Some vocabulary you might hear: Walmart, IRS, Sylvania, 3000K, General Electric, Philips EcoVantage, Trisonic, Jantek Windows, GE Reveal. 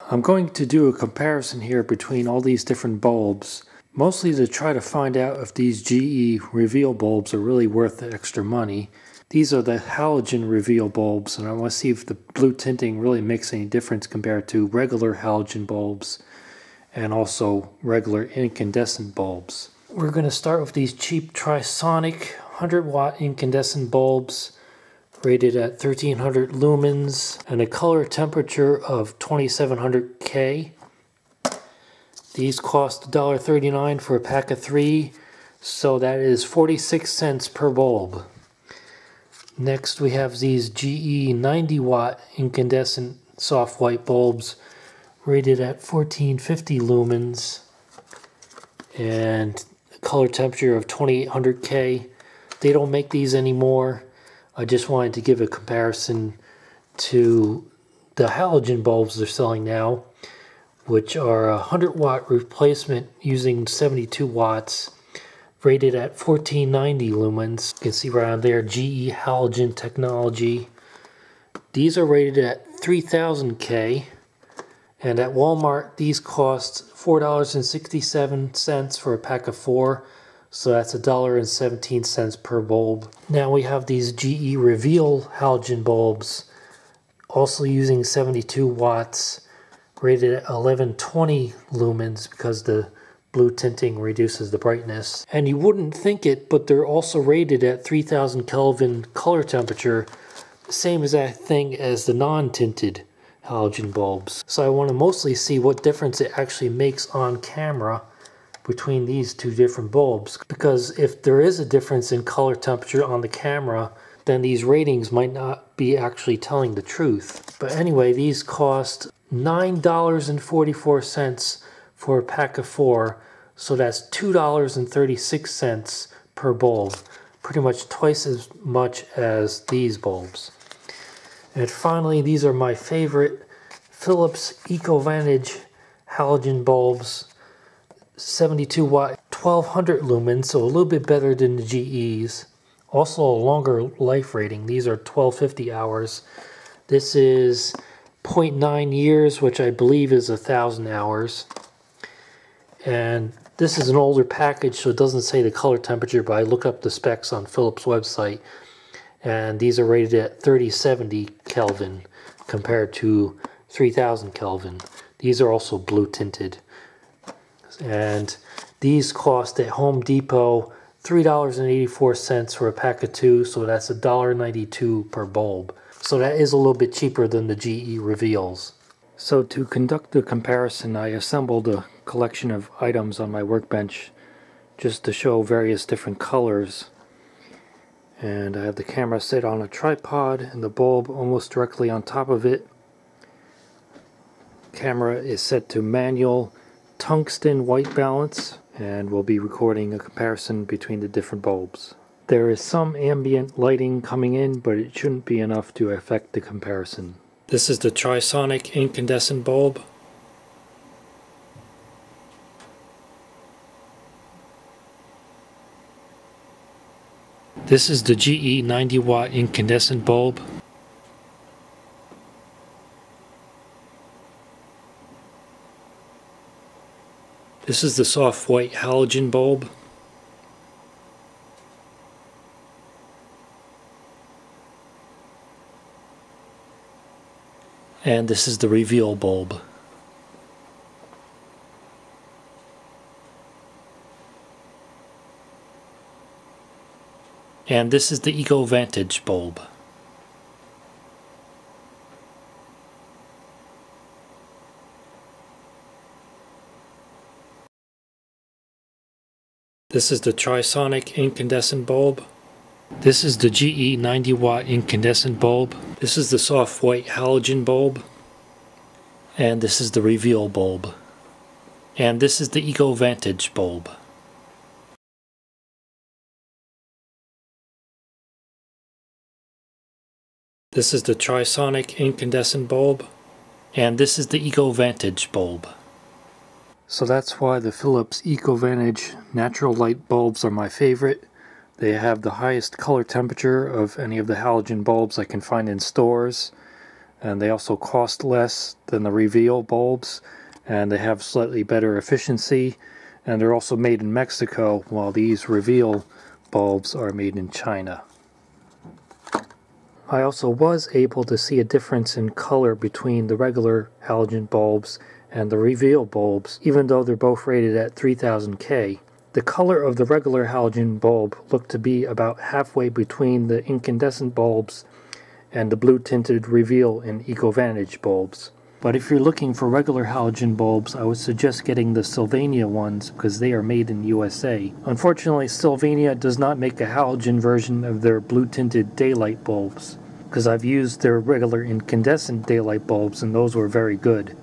I'm going to do a comparison here between all these different bulbs, mostly to try to find out if these GE Reveal bulbs are really worth the extra money. These are the halogen Reveal bulbs, and I want to see if the blue tinting really makes any difference compared to regular halogen bulbs and also regular incandescent bulbs. We're going to start with these cheap Trisonic 100-watt incandescent bulbs, rated at 1300 lumens and a color temperature of 2700K. These cost $1.39 for a pack of 3, so that is 46 cents per bulb. Next we have these GE 90-watt incandescent soft white bulbs, rated at 1450 lumens and a color temperature of 2800K. They don't make these anymore. I just wanted to give a comparison to the halogen bulbs they're selling now, which are a 100-watt replacement using 72 watts, rated at 1490 lumens. You can see right on there, GE halogen technology. These are rated at 3000K, and at Walmart these cost $4.67 for a pack of 4. So that's $1.17 per bulb. Now we have these GE Reveal halogen bulbs, also using 72 watts, rated at 1120 lumens because the blue tinting reduces the brightness. And you wouldn't think it, but they're also rated at 3000 Kelvin color temperature, same exact thing as the non-tinted halogen bulbs. So I want to mostly see what difference it actually makes on camera between these two different bulbs, because if there is a difference in color temperature on the camera, then these ratings might not be actually telling the truth. But anyway, these cost $9.44 for a pack of 4, so that's $2.36 per bulb, pretty much twice as much as these bulbs. And finally, these are my favorite Philips EcoVantage halogen bulbs, 72 watt, 1200 lumens, so a little bit better than the GE's. Also a longer life rating. These are 1250 hours. This is 0.9 years, which I believe is 1000 hours. And this is an older package, so it doesn't say the color temperature, but I look up the specs on Philips website, and these are rated at 3070 Kelvin compared to 3000 Kelvin. These are also blue tinted. And these cost at Home Depot $3.84 for a pack of 2, so that's $1.92 per bulb. So that is a little bit cheaper than the GE Reveals. So to conduct the comparison, I assembled a collection of items on my workbench just to show various different colors. And I have the camera set on a tripod and the bulb almost directly on top of it. Camera is set to manual tungsten white balance, and we'll be recording a comparison between the different bulbs. There is some ambient lighting coming in, but it shouldn't be enough to affect the comparison. This is the Trisonic incandescent bulb. This is the GE 90 watt incandescent bulb. This is the soft white halogen bulb. And this is the Reveal bulb. And this is the EcoVantage bulb. This is the Trisonic incandescent bulb. This is the GE 90 watt incandescent bulb. This is the soft white halogen bulb. And this is the Reveal bulb. And this is the EcoVantage bulb. This is the Trisonic incandescent bulb. And this is the EcoVantage bulb. So that's why the Philips EcoVantage natural light bulbs are my favorite. They have the highest color temperature of any of the halogen bulbs I can find in stores. and they also cost less than the Reveal bulbs, and they have slightly better efficiency, and they're also made in Mexico, while these Reveal bulbs are made in China. I also was able to see a difference in color between the regular halogen bulbs and the Reveal bulbs, even though they're both rated at 3000K. The color of the regular halogen bulb looked to be about halfway between the incandescent bulbs and the blue tinted Reveal and EcoVantage bulbs. But if you're looking for regular halogen bulbs, I would suggest getting the Sylvania ones because they are made in the USA. Unfortunately, Sylvania does not make a halogen version of their blue-tinted daylight bulbs, because I've used their regular incandescent daylight bulbs and those were very good.